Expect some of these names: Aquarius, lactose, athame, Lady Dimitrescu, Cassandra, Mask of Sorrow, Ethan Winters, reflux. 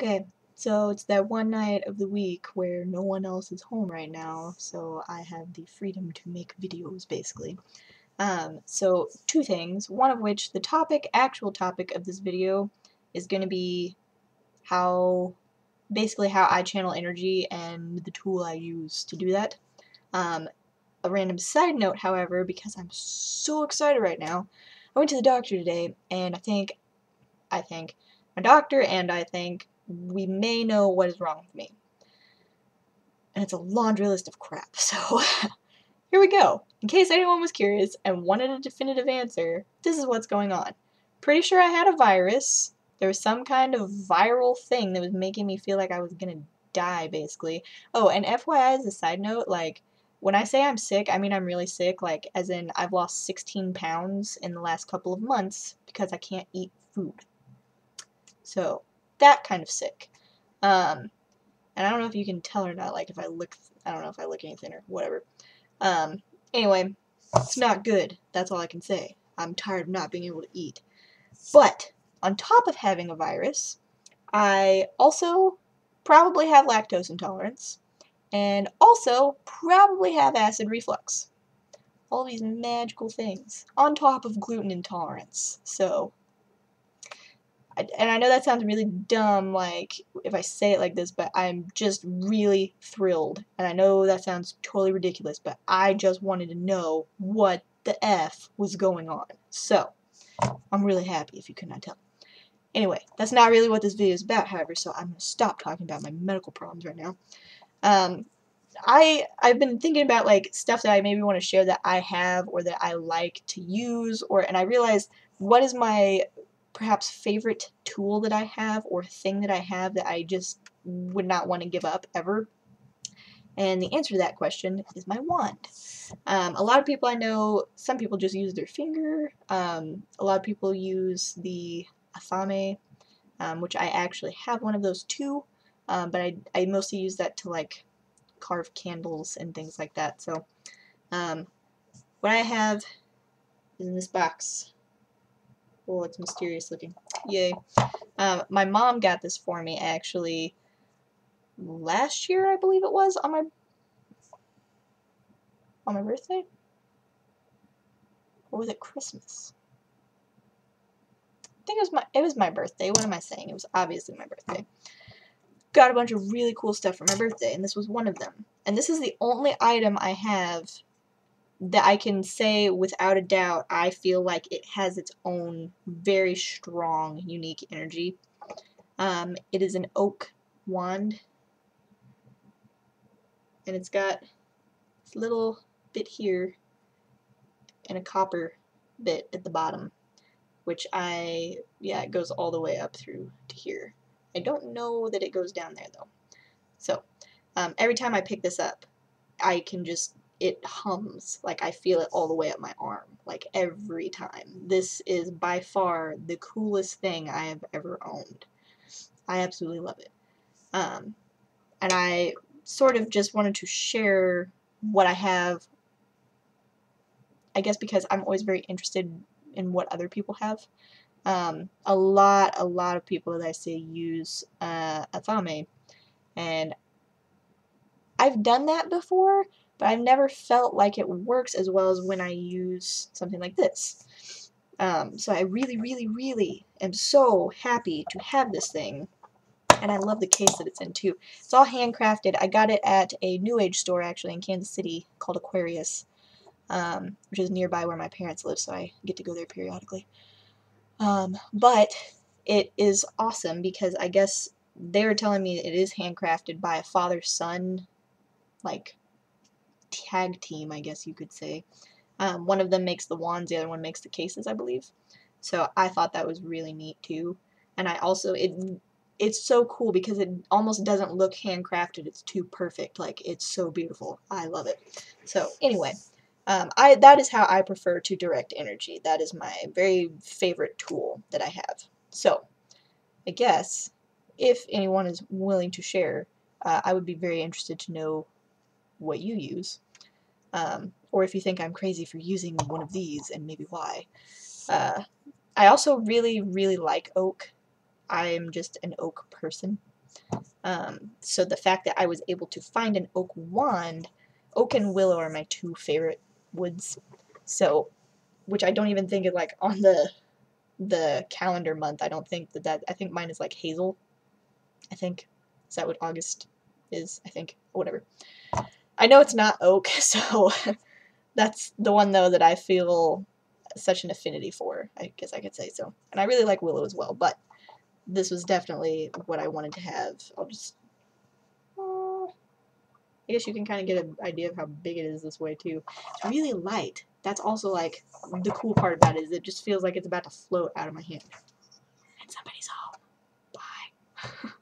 Okay, so it's that one night of the week where no one else is home right now, so I have the freedom to make videos, basically. So two things, one of which the actual topic of this video is going to be how I channel energy and the tool I use to do that. A random side note, however, because I'm so excited right now, I went to the doctor today, and I think we may know what is wrong with me. And it's a laundry list of crap, so here we go. In case anyone was curious and wanted a definitive answer, this is what's going on. Pretty sure I had a virus. There was some kind of viral thing that was making me feel like I was gonna die, basically. Oh, and FYI, as a side note, like, when I say I'm sick, I mean I'm really sick, like, as in I've lost 16 pounds in the last couple of months because I can't eat food. So, that kind of sick. And I don't know if you can tell or not, like, if I look, I don't know if I look any thinner, whatever. Anyway, it's not good. That's all I can say. I'm tired of not being able to eat. But, on top of having a virus, I also probably have lactose intolerance, and also probably have acid reflux. All these magical things, on top of gluten intolerance. So, and I know that sounds really dumb, like, if I say it like this, but I'm just really thrilled. And I know that sounds totally ridiculous, but I just wanted to know what the F was going on. So, I'm really happy if you could not tell. Anyway, that's not really what this video is about, however, so I'm going to stop talking about my medical problems right now. I've been thinking about, like, stuff that I maybe want to share that I have or that I like to use, and I realized what is my perhaps favorite tool that I have or thing that I have that I just would not want to give up ever? And the answer to that question is my wand. A lot of people I know, some people just use their finger, a lot of people use the athame, which I actually have one of those too, but I mostly use that to, like, carve candles and things like that. So what I have is in this box. Oh, it's mysterious looking. Yay. My mom got this for me, actually, last year, I believe it was, on my birthday? Or was it Christmas? I think it was my birthday. What am I saying? It was obviously my birthday. Got a bunch of really cool stuff for my birthday, and this was one of them. And this is the only item I have that I can say without a doubt I feel like it has its own very strong, unique energy. It is an oak wand, and it's got this little bit here and a copper bit at the bottom, which it goes all the way up through to here. I don't know that it goes down there, though. So, every time I pick this up, it hums, like, I feel it all the way up my arm, like, every time. This is by far the coolest thing I have ever owned. I absolutely love it. And I sort of just wanted to share what I have, I guess, because I'm always very interested in what other people have. A lot of people that I see use athame, and I've done that before, but I've never felt like it works as well as when I use something like this. So I really, really, really am so happy to have this thing, and I love the case that it's in too. It's all handcrafted. I got it at a New Age store, actually, in Kansas City called Aquarius, which is nearby where my parents live, so I get to go there periodically. But it is awesome because I guess they were telling me it is handcrafted by a father-son, like, tag team, I guess you could say. One of them makes the wands, the other one makes the cases, I believe. So I thought that was really neat too. And I also, it's so cool because it almost doesn't look handcrafted. It's too perfect. Like, it's so beautiful. I love it. So anyway, that is how I prefer to direct energy. That is my very favorite tool that I have. So, I guess, if anyone is willing to share, I would be very interested to know what you use. Or if you think I'm crazy for using one of these, and maybe why. I also really, really like oak. I'm just an oak person. So the fact that I was able to find an oak wand, oak and willow are my two favorite woods. So, which I don't even think is like on the calendar month. I don't think that I think mine is like hazel. I think is that what August is? I think whatever. I know it's not oak, so that's the one though that I feel such an affinity for. I guess I could say so. And I really like willow as well, but this was definitely what I wanted to have. I'll just I guess you can kind of get an idea of how big it is this way too. It's really light. That's also like the cool part about it is it just feels like it's about to float out of my hand. And somebody's home. Bye.